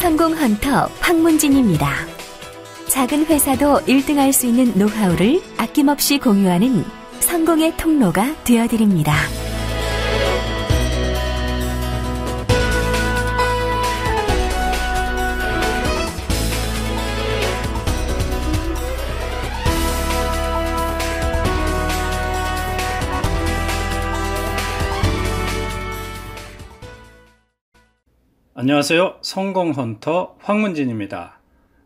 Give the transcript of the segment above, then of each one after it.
성공 헌터 황문진입니다. 작은 회사도 1등할 수 있는 노하우를 아낌없이 공유하는 성공의 통로가 되어드립니다. 안녕하세요. 성공헌터 황문진입니다.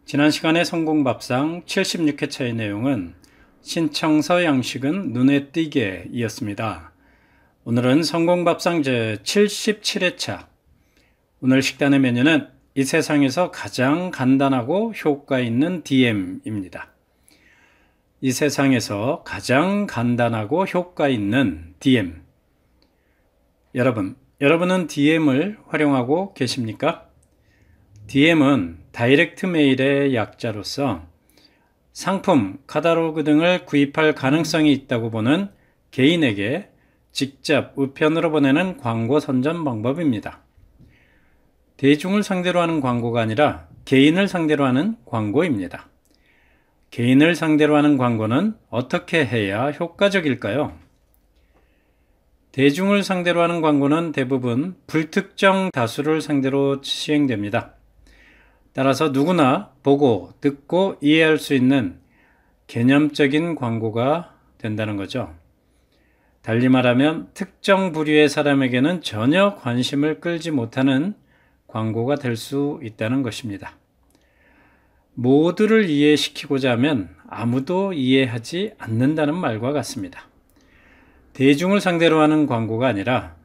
지난 시간에 성공밥상 76회차의 내용은 신청서 양식은 눈에 띄게 이었습니다. 오늘은 성공밥상 제 77회차, 오늘 식단의 메뉴는 이 세상에서 가장 간단하고 효과 있는 DM입니다. 이 세상에서 가장 간단하고 효과 있는 DM. 여러분은 DM을 활용하고 계십니까? DM은 다이렉트 메일의 약자로서 상품, 카탈로그 등을 구입할 가능성이 있다고 보는 개인에게 직접 우편으로 보내는 광고 선전 방법입니다. 대중을 상대로 하는 광고가 아니라 개인을 상대로 하는 광고입니다. 개인을 상대로 하는 광고는 어떻게 해야 효과적일까요? 대중을 상대로 하는 광고는 대부분 불특정 다수를 상대로 시행됩니다. 따라서 누구나 보고, 듣고, 이해할 수 있는 개념적인 광고가 된다는 거죠. 달리 말하면 특정 부류의 사람에게는 전혀 관심을 끌지 못하는 광고가 될 수 있다는 것입니다. 모두를 이해시키고자 하면 아무도 이해하지 않는다는 말과 같습니다. 대중을 상대로 하는 광고가 아니라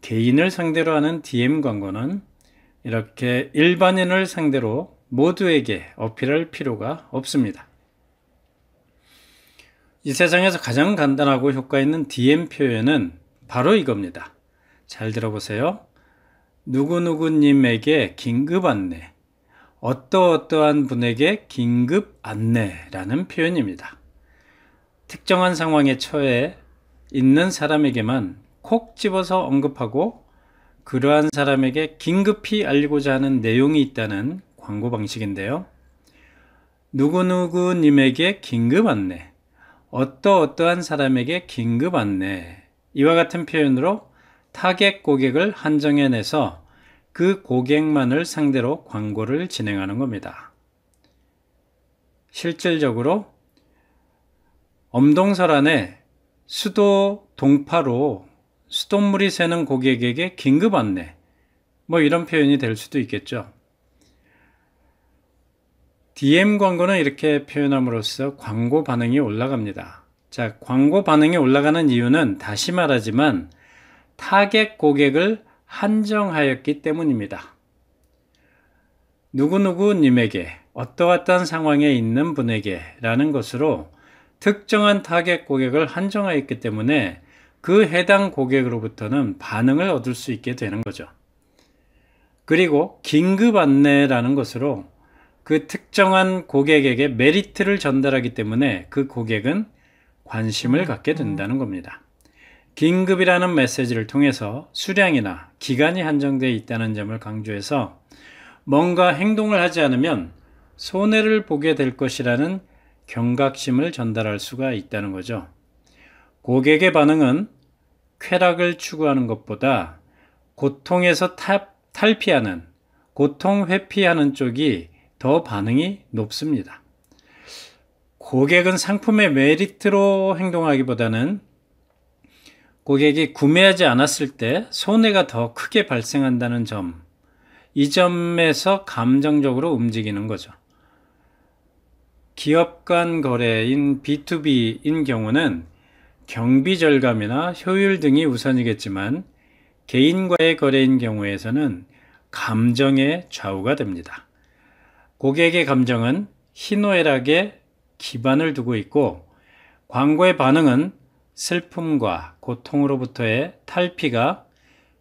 개인을 상대로 하는 DM 광고는 이렇게 일반인을 상대로 모두에게 어필할 필요가 없습니다. 이 세상에서 가장 간단하고 효과 있는 DM 표현은 바로 이겁니다. 잘 들어보세요. 누구누구님에게 긴급 안내, 어떠어떠한 분에게 긴급 안내라는 표현입니다. 특정한 상황에 처해 있는 사람에게만 콕 집어서 언급하고 그러한 사람에게 긴급히 알리고자 하는 내용이 있다는 광고 방식인데요. 누구누구님에게 긴급 안내, 어떠어떠한 사람에게 긴급 안내, 이와 같은 표현으로 타겟 고객을 한정해내서 그 고객만을 상대로 광고를 진행하는 겁니다. 실질적으로 엄동설 안에 수도 동파로 수돗물이 새는 고객에게 긴급 안내, 이런 표현이 될 수도 있겠죠. DM 광고는 이렇게 표현함으로써 광고 반응이 올라갑니다. 자, 광고 반응이 올라가는 이유는 다시 말하지만 타겟 고객을 한정하였기 때문입니다. 누구누구님에게, 어떠한 상황에 있는 분에게 라는 것으로 특정한 타겟 고객을 한정하였기 때문에 그 해당 고객으로부터는 반응을 얻을 수 있게 되는 거죠. 그리고 긴급 안내라는 것으로 그 특정한 고객에게 메리트를 전달하기 때문에 그 고객은 관심을 갖게 된다는 겁니다. 긴급이라는 메시지를 통해서 수량이나 기간이 한정되어 있다는 점을 강조해서 뭔가 행동을 하지 않으면 손해를 보게 될 것이라는 경각심을 전달할 수가 있다는 거죠. 고객의 반응은 쾌락을 추구하는 것보다 고통에서 탈피하는, 고통 회피하는 쪽이 더 반응이 높습니다. 고객은 상품의 메리트로 행동하기보다는 고객이 구매하지 않았을 때 손해가 더 크게 발생한다는 점, 이 점에서 감정적으로 움직이는 거죠. 기업 간 거래인 B2B인 경우는 경비 절감이나 효율 등이 우선이겠지만 개인과의 거래인 경우에서는 감정의 좌우가 됩니다. 고객의 감정은 희노애락에 기반을 두고 있고 광고의 반응은 슬픔과 고통으로부터의 탈피가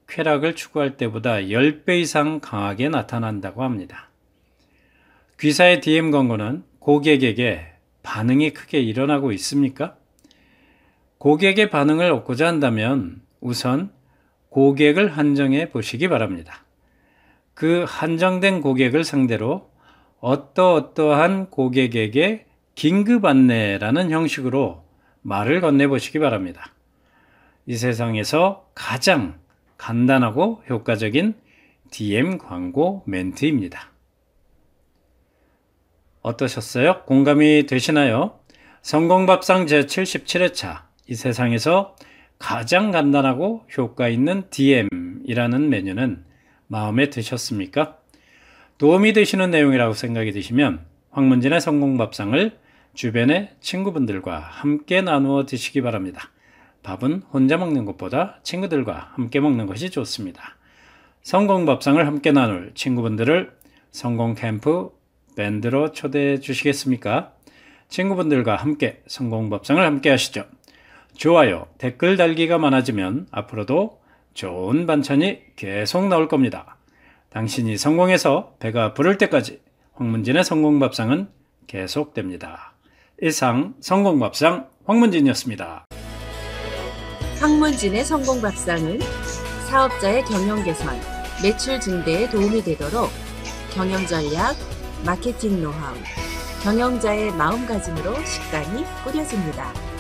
쾌락을 추구할 때보다 10배 이상 강하게 나타난다고 합니다. 귀사의 DM 광고는 고객에게 반응이 크게 일어나고 있습니까? 고객의 반응을 얻고자 한다면 우선 고객을 한정해 보시기 바랍니다. 그 한정된 고객을 상대로 어떠어떠한 고객에게 긴급 안내라는 형식으로 말을 건네 보시기 바랍니다. 이 세상에서 가장 간단하고 효과적인 DM 광고 멘트입니다. 어떠셨어요? 공감이 되시나요? 성공밥상 제77회차 이 세상에서 가장 간단하고 효과 있는 DM이라는 메뉴는 마음에 드셨습니까? 도움이 되시는 내용이라고 생각이 드시면 황문진의 성공밥상을 주변의 친구분들과 함께 나누어 드시기 바랍니다. 밥은 혼자 먹는 것보다 친구들과 함께 먹는 것이 좋습니다. 성공밥상을 함께 나눌 친구분들을 성공캠프 밴드로 초대해 주시겠습니까? 친구분들과 함께 성공밥상을 함께 하시죠. 좋아요, 댓글 달기가 많아지면 앞으로도 좋은 반찬이 계속 나올 겁니다. 당신이 성공해서 배가 부를 때까지 황문진의 성공밥상은 계속됩니다. 이상 성공밥상 황문진이었습니다. 황문진의 성공밥상은 사업자의 경영 개선, 매출 증대에 도움이 되도록 경영 전략, 마케팅 노하우, 경영자의 마음가짐으로 식단이 꾸려집니다.